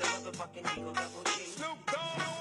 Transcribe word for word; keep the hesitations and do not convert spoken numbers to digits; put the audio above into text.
the motherfucking Eagle Double G. Snoop Dogg.